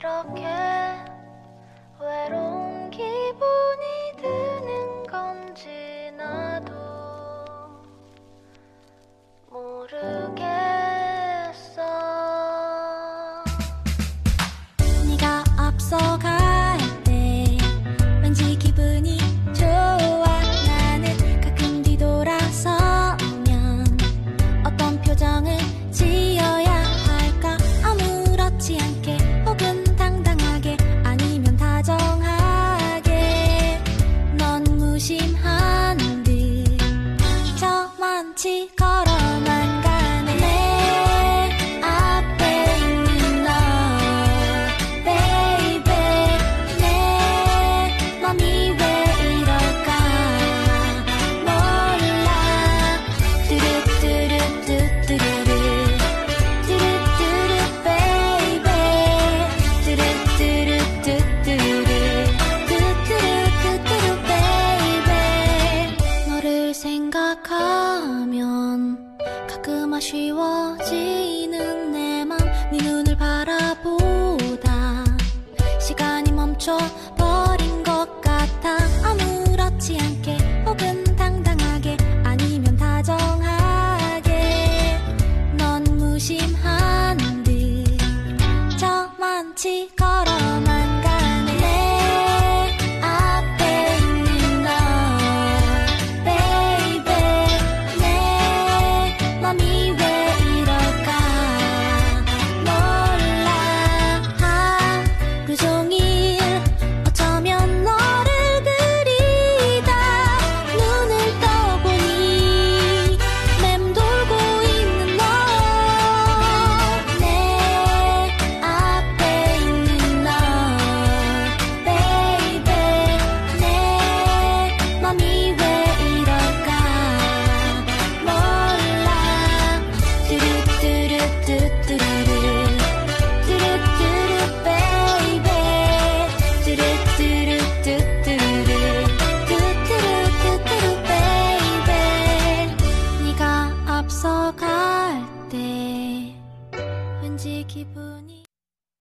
이렇게 외로운 기분이 드는 건지 나도 모르겠어. 네가 앞서가 생각하면 가끔 아쉬워지는 내 맘. 네 눈을 바라보다 시간이 멈춰